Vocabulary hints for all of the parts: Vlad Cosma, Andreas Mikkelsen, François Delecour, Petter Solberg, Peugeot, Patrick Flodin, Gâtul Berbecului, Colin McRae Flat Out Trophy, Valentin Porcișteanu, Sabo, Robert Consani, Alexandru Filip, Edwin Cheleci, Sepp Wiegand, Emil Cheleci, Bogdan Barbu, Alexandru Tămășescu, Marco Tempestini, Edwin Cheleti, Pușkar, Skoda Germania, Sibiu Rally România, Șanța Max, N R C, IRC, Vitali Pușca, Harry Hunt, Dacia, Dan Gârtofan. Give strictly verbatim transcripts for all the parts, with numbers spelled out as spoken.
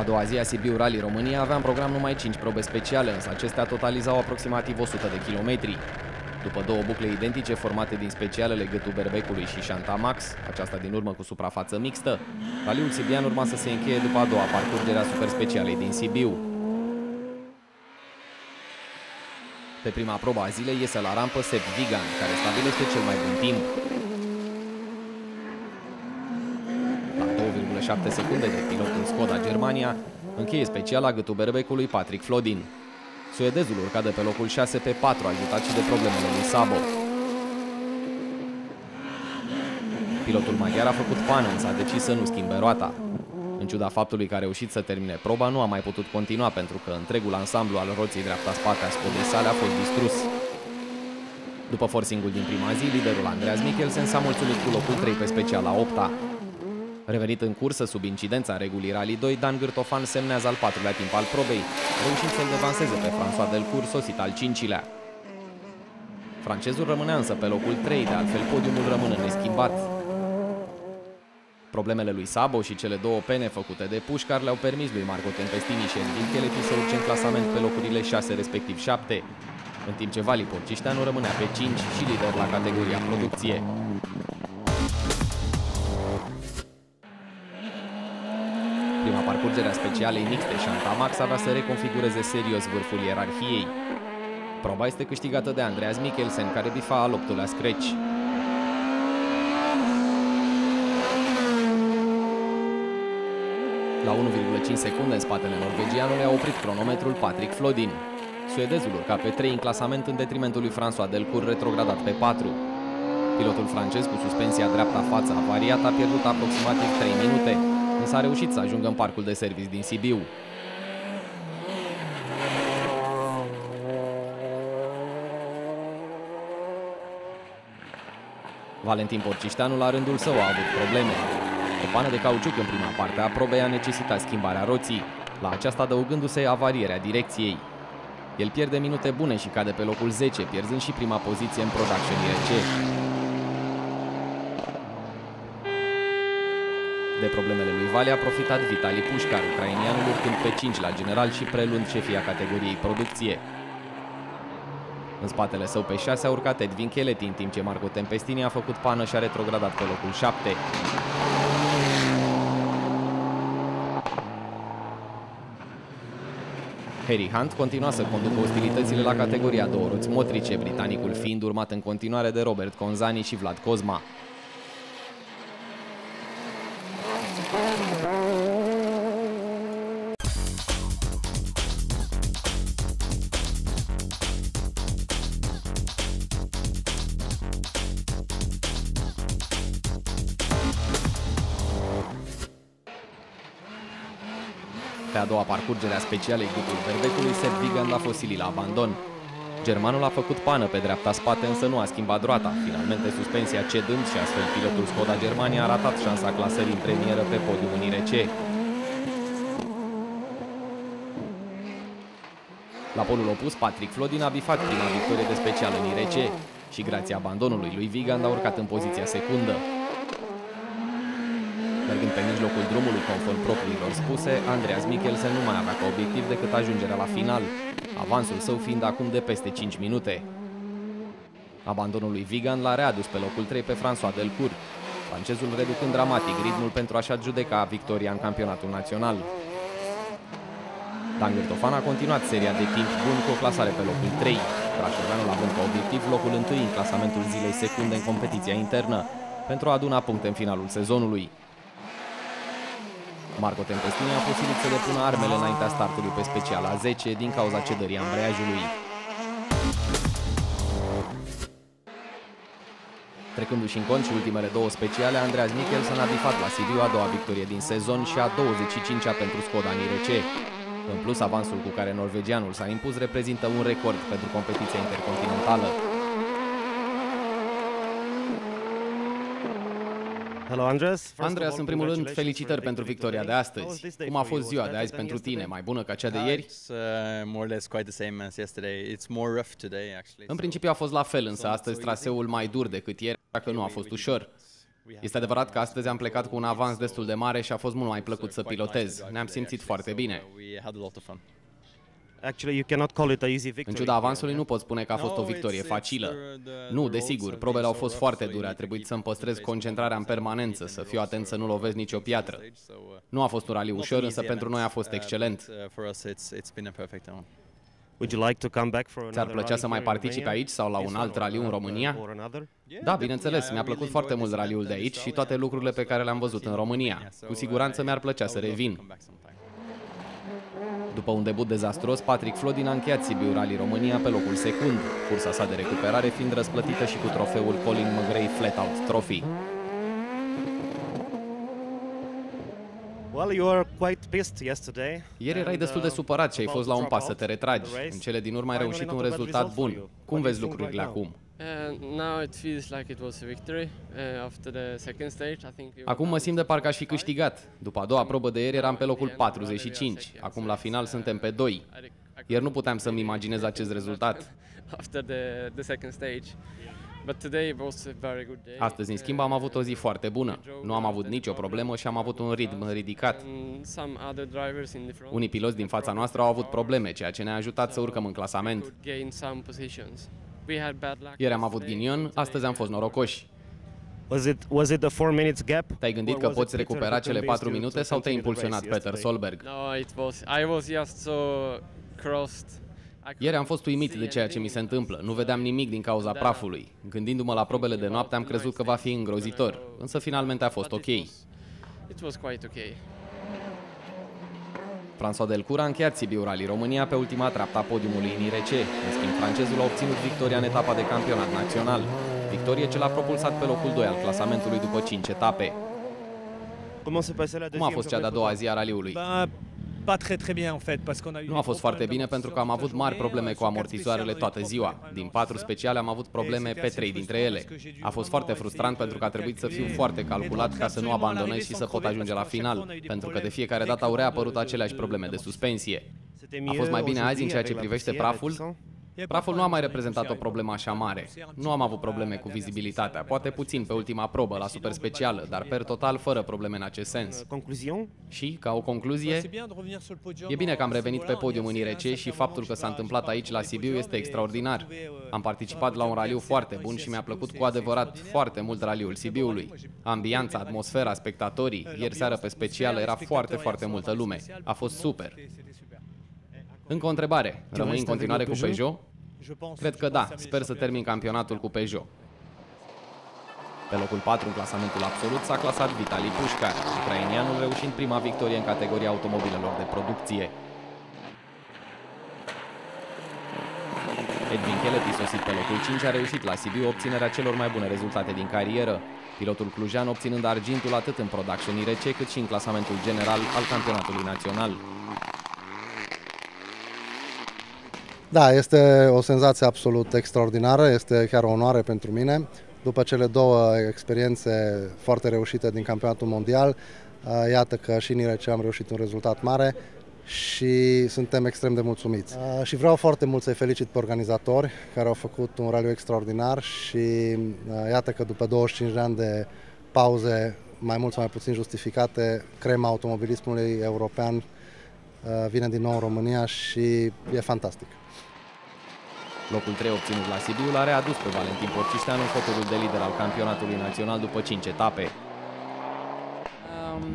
A doua zi a Sibiu Rally România avea în program numai cinci probe speciale, însă acestea totalizau aproximativ o sută de kilometri. După două bucle identice formate din specialele Gâtul Berbecului și Șanța Max, aceasta din urmă cu suprafață mixtă, raliul sibian urma să se încheie după a doua parcurgere a superspecialei din Sibiu. Pe prima probă a zilei iese la rampă Sepp Wiegand, care stabilește cel mai bun timp. La două virgulă șapte secunde de pilotul Skoda Germania, încheie speciala Gâtul Berbecului Patrick Flodin. Suedezul urca de pe locul șase pe patru, ajutat și de problemele lui Sabo. Pilotul maghiar a făcut pană, însă a decis să nu schimbe roata. În ciuda faptului că a reușit să termine proba, nu a mai putut continua pentru că întregul ansamblu al roții dreapta-spate a scodei sale a fost distrus. După forcingul din prima zi, liderul Andreas Mikkelsen s-a mulțumit cu locul trei pe speciala a opta. Revenit în cursă sub incidența regulii Rally doi, Dan Gârtofan semnează al patrulea timp al probei, reușind să-l devanseze pe François Delecour, sosit al cincilea. Francezul rămânea însă pe locul trei, de altfel podiumul rămâne neschimbat. Problemele lui Sabo și cele două pene făcute de Pușkar le-au permis lui Marco Tempestini și Emil Cheleci să urce în clasament pe locurile șase respectiv șapte, în timp ce Vali Porcișteanu rămânea pe cinci și lider la categoria producție. Prima parcurgere a specialei mixte Șanța Max avea să reconfigureze serios vârful ierarhiei. Proba este câștigată de Andreas Mikkelsen, care bifa al optulea scratch. La unu virgulă cinci secunde în spatele norvegianului a oprit cronometrul Patrick Flodin. Suedezul urca pe trei în clasament în detrimentul lui François Delecour, retrogradat pe patru. Pilotul francez cu suspensia dreapta față avariat a pierdut aproximativ trei minute, însă a reușit să ajungă în parcul de serviciu din Sibiu. Valentin Porcișteanu la rândul său a avut probleme. O pană de cauciuc în prima parte a probei a necesitat schimbarea roții, la aceasta adăugându-se avarierea direcției. El pierde minute bune și cade pe locul zece, pierzând și prima poziție în Production I R C. De problemele lui Vali a profitat Vitali Pușca, ucrainianul urcând pe cinci la general și preluând șefia categoriei producție. În spatele său pe șase a urcat Edwin Cheleti, în timp ce Marco Tempestini a făcut pană și a retrogradat pe locul șapte. Harry Hunt continua să conducă ostilitățile la categoria două roți motrice, britanicul fiind urmat în continuare de Robert Consani și Vlad Cosma. Pe a doua parcurgere a specialei Gâtul Berbecului, Sepp Wiegand a fost silit la abandon. Germanul a făcut pană pe dreapta spate, însă nu a schimbat roata, finalmente suspensia cedând și astfel pilotul Skoda Germania a ratat șansa clasării în premieră pe podiumul I R C. La polul opus, Patrick Flodin a bifat prima victorie de special în I R C și grație abandonului lui Wiegand a urcat în poziția secundă. Mergând pe mijlocul drumului conform propriilor spuse, Andreas Mikkelsen nu mai avea ca obiectiv decât ajungerea la final, avansul său fiind acum de peste cinci minute. Abandonul lui Wiegand l-a readus pe locul trei pe François Delecour, francezul reducând dramatic ritmul pentru a-și adjudeca victoria în campionatul național. Dan Gârtofan a continuat seria de timp bun cu o clasare pe locul trei, brașoveanul având ca obiectiv locul întâi în clasamentul zilei secunde în competiția internă, pentru a aduna puncte în finalul sezonului. Marco Tempestini a posibil să le pună armele înaintea startului pe speciala zece din cauza cedării ambreiajului. Trecându-și în cont și ultimele două speciale, Andreas Mikkelsen a bifat la Sibiu a doua victorie din sezon și a douăzeci și cincea pentru Skoda în I R C. În plus, avansul cu care norvegianul s-a impus reprezintă un record pentru competiția intercontinentală. Andreas, în primul rând, felicitări pentru victoria de astăzi. Cum a fost ziua de azi pentru tine? Mai bună ca cea de ieri? În principiu a fost la fel, însă astăzi traseul mai dur decât ieri, așa că nu a fost ușor. Este adevărat că astăzi am plecat cu un avans destul de mare și a fost mult mai plăcut să pilotez. Ne-am simțit foarte bine. În ciuda avansului nu pot spune că a fost o victorie facilă. Nu, desigur, probele au fost foarte dure, a trebuit să-mi păstrez concentrarea în permanență, să fiu atent să nu lovesc nicio piatră. Nu a fost un raliu ușor, însă pentru noi a fost excelent. Ți-ar plăcea să mai participi aici sau la un alt raliu în România? Da, bineînțeles, mi-a plăcut foarte mult raliul de aici și toate lucrurile pe care le-am văzut în România. Cu siguranță mi-ar plăcea să revin. După un debut dezastruos, Patrick Flodin a încheiat Sibiu Rally România pe locul secund, cursa sa de recuperare fiind răsplătită și cu trofeul Colin McRae Flat Out Trophy. Ieri erai destul de supărat și ai fost la un pas să te retragi. În cele din urmă ai reușit un rezultat bun. Cum vezi lucrurile acum? Acum mă simt de parcă aș fi câștigat. După a doua probă de ieri eram pe locul patruzeci și cinci. Acum la final suntem pe doi. Ieri nu puteam să-mi imaginez acest rezultat. Astăzi, în schimb, am avut o zi foarte bună. Nu am avut nicio problemă și am avut un ritm ridicat. Unii piloți din fața noastră au avut probleme, ceea ce ne-a ajutat să urcăm în clasament. Ieri am avut ghinion, astăzi am fost norocoși. Te-ai gândit că poți recupera cele patru minute sau te-ai impulsionat Petter Solberg? Ieri am fost uimit de ceea ce mi se întâmplă, nu vedeam nimic din cauza prafului. Gândindu-mă la probele de noapte, am crezut că va fi îngrozitor, însă finalmente a fost ok. François Delecour a încheiat Sibiu Rally România pe ultima treaptă a podiumului în I R C. În schimb, francezul a obținut victoria în etapa de campionat național. Victorie ce l-a propulsat pe locul doi al clasamentului după cinci etape. Cum a fost cea de-a doua zi a raliului? Nu a fost foarte bine pentru că am avut mari probleme cu amortizoarele toată ziua. Din patru speciale am avut probleme pe trei dintre ele. A fost foarte frustrant pentru că a trebuit să fiu foarte calculat ca să nu abandonez și să pot ajunge la final, pentru că de fiecare dată au reapărut aceleași probleme de suspensie. A fost mai bine azi în ceea ce privește praful? Praful nu a mai reprezentat o problemă așa mare. Nu am avut probleme cu vizibilitatea, poate puțin pe ultima probă, la super specială, dar per total fără probleme în acest sens. Și, ca o concluzie, e bine că am revenit pe podium în I R C și faptul că s-a întâmplat aici la Sibiu este extraordinar. Am participat la un raliu foarte bun și mi-a plăcut cu adevărat foarte mult raliul Sibiului. Ambianța, atmosfera, spectatorii, ieri seară pe special era foarte, foarte multă lume. A fost super. Încă o întrebare. Rămâi în continuare cu Peugeot? Cred că da. Sper să termin campionatul cu Peugeot. Pe locul patru în clasamentul absolut s-a clasat Vitali Pușca, ucrainianul reușind prima victorie în categoria automobilelor de producție. Edwin Cheleci, sosit pe locul cinci, a reușit la Sibiu obținerea celor mai bune rezultate din carieră, pilotul clujean obținând argintul atât în Production I R C cât și în clasamentul general al campionatului național. Da, este o senzație absolut extraordinară, este chiar o onoare pentru mine. După cele două experiențe foarte reușite din campionatul mondial, iată că și în I R C am reușit un rezultat mare și suntem extrem de mulțumiți. Și vreau foarte mult să-i felicit pe organizatori care au făcut un raliu extraordinar și iată că după douăzeci și cinci de ani de pauze, mai mult sau mai puțin justificate, crema automobilismului european vine din nou în România și e fantastic. Locul trei obținut la Sibiu l-a readus pe Valentin Porcișteanu în fotolul de lider al campionatului național după cinci etape.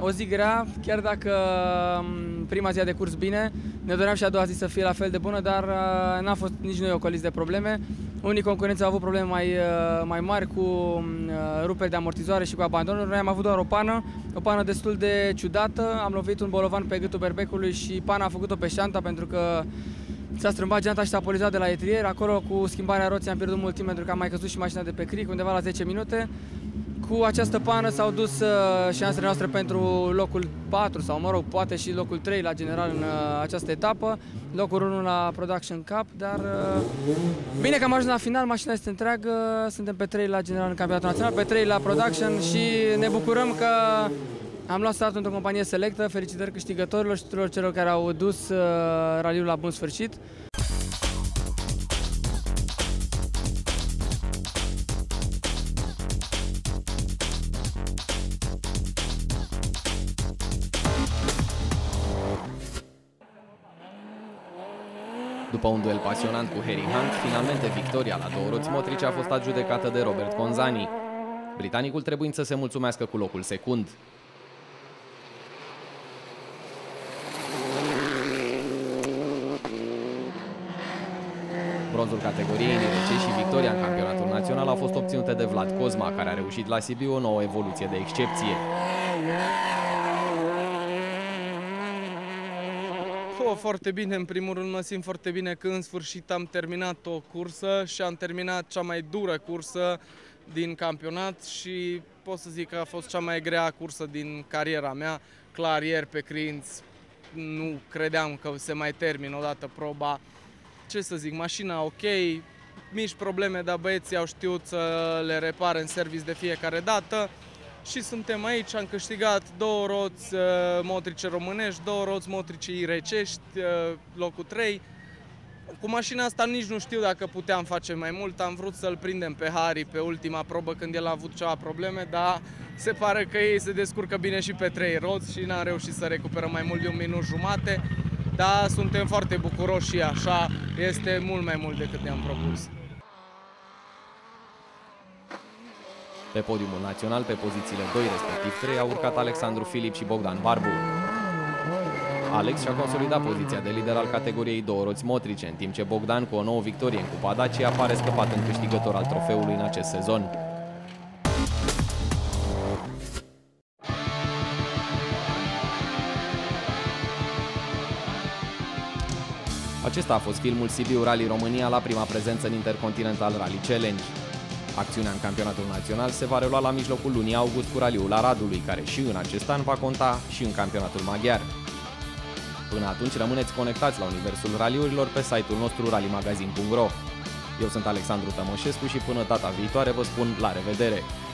O zi grea, chiar dacă prima zi a decurs bine, ne doream și a doua zi să fie la fel de bună, dar n-a fost nici noi ocoliți de probleme. Unii concurenți au avut probleme mai, mai mari cu ruperi de amortizoare și cu abandonuri. Noi am avut doar o pană, o pană destul de ciudată. Am lovit un bolovan pe Gâtul Berbecului și pana a făcut-o pe șanta pentru că s-a strâmbat geanta și s-a polizat de la etrier. Acolo, cu schimbarea roții, am pierdut mult timp pentru că am mai căzut și mașina de pe cric, undeva la zece minute. Cu această pană s-au dus șansele noastre pentru locul patru sau, mă rog, poate și locul trei la general în această etapă, locul unu la Production Cup, dar bine că am ajuns la final, mașina este întreagă, suntem pe trei la general în campionatul național, pe trei la Production și ne bucurăm că am luat startul într-o companie selectă. Felicitări câștigătorilor și tuturor celor care au dus raliul la bun sfârșit. După un duel pasionant cu Harry Hunt, finalmente victoria la două roți motrice a fost adjudecată de Robert Consani, britanicul trebuind să se mulțumească cu locul secund. Bronzul categoriei N R C și victoria în campionatul național a fost obținută de Vlad Cosma, care a reușit la Sibiu o nouă evoluție de excepție. O, foarte bine, în primul rând mă simt foarte bine că în sfârșit am terminat o cursă și am terminat cea mai dură cursă din campionat și pot să zic că a fost cea mai grea cursă din cariera mea. Clar, ieri pe Crinț nu credeam că se mai termină odată proba. Ce să zic, mașina ok, mici probleme, dar băieții au știut să le repare în service de fiecare dată. Și suntem aici, am câștigat două roți uh, motrice românești, două roți motrice irecești, uh, locul trei. Cu mașina asta nici nu știu dacă puteam face mai mult, am vrut să-l prindem pe Harry pe ultima probă când el a avut ceva probleme, dar se pare că ei se descurcă bine și pe trei roți și n-am reușit să recuperăm mai mult de un minut jumate, dar suntem foarte bucuroși și așa este mult mai mult decât ne-am propus. Pe podiumul național, pe pozițiile doi respectiv trei, au urcat Alexandru Filip și Bogdan Barbu. Alex și-a consolidat poziția de lider al categoriei două roți motrice, în timp ce Bogdan, cu o nouă victorie în Cupa Dacia, apare scăpat în câștigător al trofeului în acest sezon. Acesta a fost filmul Sibiu Rally România la prima prezență în Intercontinental Rally Challenge. Acțiunea în campionatul național se va relua la mijlocul lunii august cu raliul Aradului, care și în acest an va conta și în campionatul maghiar. Până atunci rămâneți conectați la universul raliurilor pe site-ul nostru ralimagazin punct ro. Eu sunt Alexandru Tămășescu și până data viitoare vă spun la revedere!